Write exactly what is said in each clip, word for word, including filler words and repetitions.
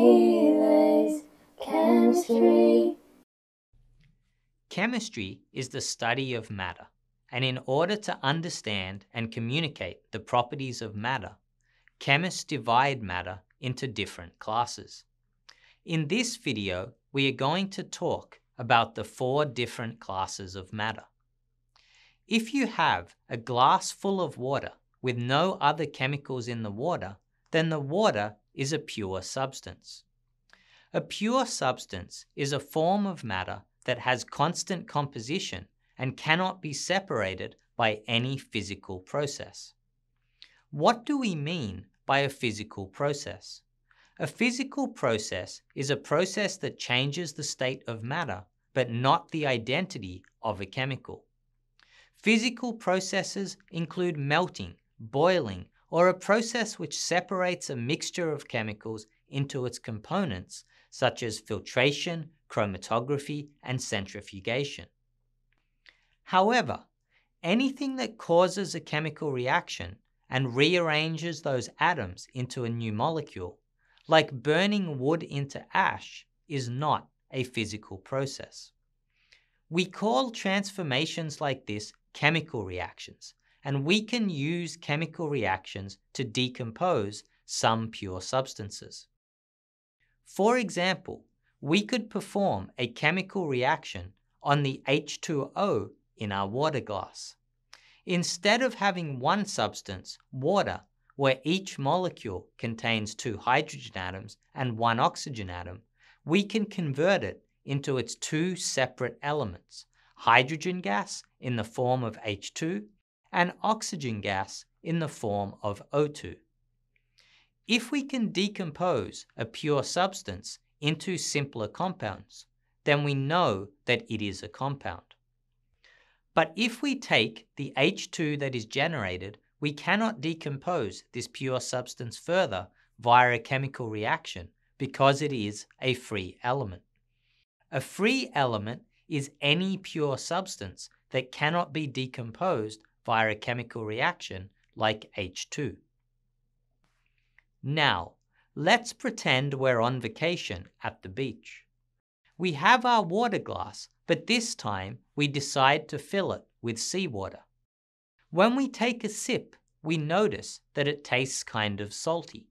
relays, chemistry. Chemistry is the study of matter, and in order to understand and communicate the properties of matter, chemists divide matter into different classes. In this video, we are going to talk about the four different classes of matter. If you have a glass full of water with no other chemicals in the water, then the water is a pure substance. A pure substance is a form of matter that has constant composition and cannot be separated by any physical process. What do we mean by a physical process? A physical process is a process that changes the state of matter, but not the identity of a chemical. Physical processes include melting, boiling, or a process which separates a mixture of chemicals into its components, such as filtration, chromatography, and centrifugation. However, anything that causes a chemical reaction and rearranges those atoms into a new molecule, like burning wood into ash, is not a physical process. We call transformations like this chemical reactions, and we can use chemical reactions to decompose some pure substances. For example, we could perform a chemical reaction on the H two O in our water glass. Instead of having one substance, water, where each molecule contains two hydrogen atoms and one oxygen atom, we can convert it into its two separate elements, hydrogen gas in the form of H two and oxygen gas in the form of O two. If we can decompose a pure substance into simpler compounds, then we know that it is a compound. But if we take the H two that is generated, we cannot decompose this pure substance further via a chemical reaction because it is a free element. A free element is any pure substance that cannot be decomposed via a chemical reaction like H two. Now, let's pretend we're on vacation at the beach. We have our water glass, but this time we decide to fill it with seawater. When we take a sip, we notice that it tastes kind of salty.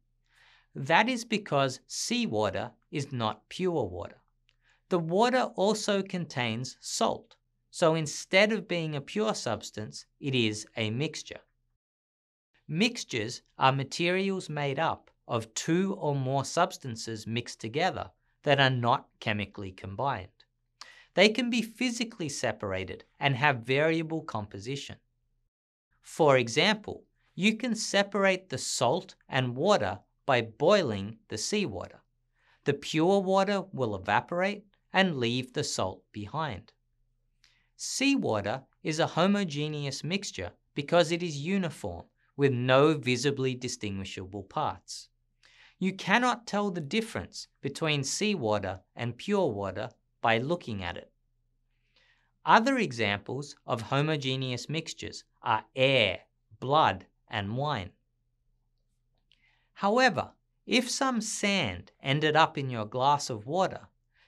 That is because seawater is not pure water. The water also contains salt, so instead of being a pure substance, it is a mixture. Mixtures are materials made up of two or more substances mixed together that are not chemically combined. They can be physically separated and have variable composition. For example, you can separate the salt and water by boiling the seawater. The pure water will evaporate and leave the salt behind. Seawater is a homogeneous mixture because it is uniform, with no visibly distinguishable parts. You cannot tell the difference between seawater and pure water by looking at it. Other examples of homogeneous mixtures are air, blood, and wine. However, if some sand ended up in your glass of water,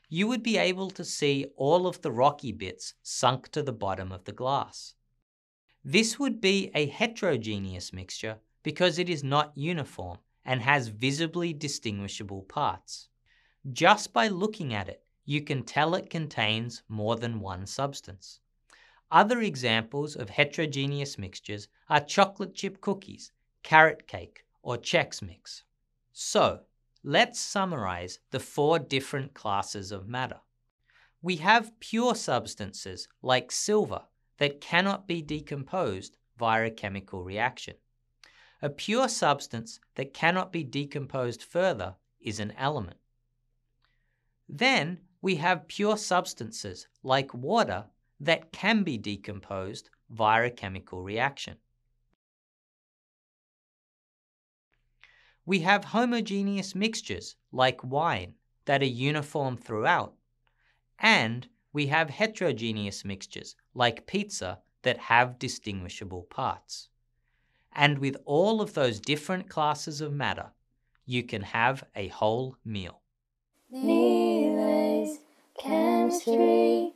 you would be able to see all of the rocky bits sunk to the bottom of the glass. This would be a heterogeneous mixture because it is not uniform and has visibly distinguishable parts. Just by looking at it, you can tell it contains more than one substance. Other examples of heterogeneous mixtures are chocolate chip cookies, carrot cake, or Chex Mix. So, let's summarize the four different classes of matter. We have pure substances like silver that cannot be decomposed via a chemical reaction. A pure substance that cannot be decomposed further is an element. Then we have pure substances like water that can be decomposed via a chemical reaction. We have homogeneous mixtures like wine that are uniform throughout, and we have heterogeneous mixtures like pizza that have distinguishable parts. And with all of those different classes of matter, you can have a whole meal. Neely's Chemistry.